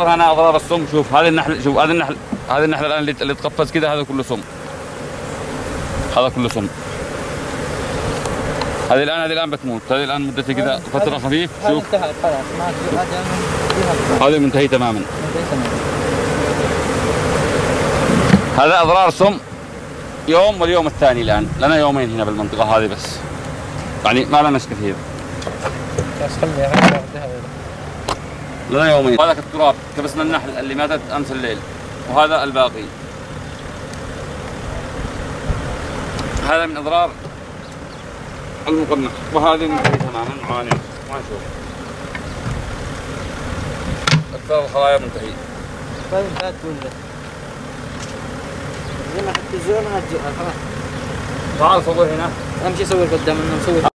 انا اضرار السم. شوف هذه النحله، شوف هذه النحله، هذه النحله الان اللي تقفز كذا، هذا كله سم، هذا كله سم. هذه الان، هذه الان بتموت، هذه الان مدتها كذا فتره خفيف. شوف هذه منتهي تماما، هذا اضرار سم يوم واليوم الثاني. الان لنا يومين هنا بالمنطقه هذه بس، يعني ما لنا ناس كثير. لنا يومين. هذاك التراب كبسنا النحل اللي ماتت امس الليل، وهذا الباقي. هذا من اضرار المقنع، وهذه منتهي تماما معانا. ما نشوف اكثر الخلايا منتهي. طيب هات ولا زي ما حتى زي ما هتجيبها خلاص. تعال صور هنا. اهم شيء صور قدام انه مصور.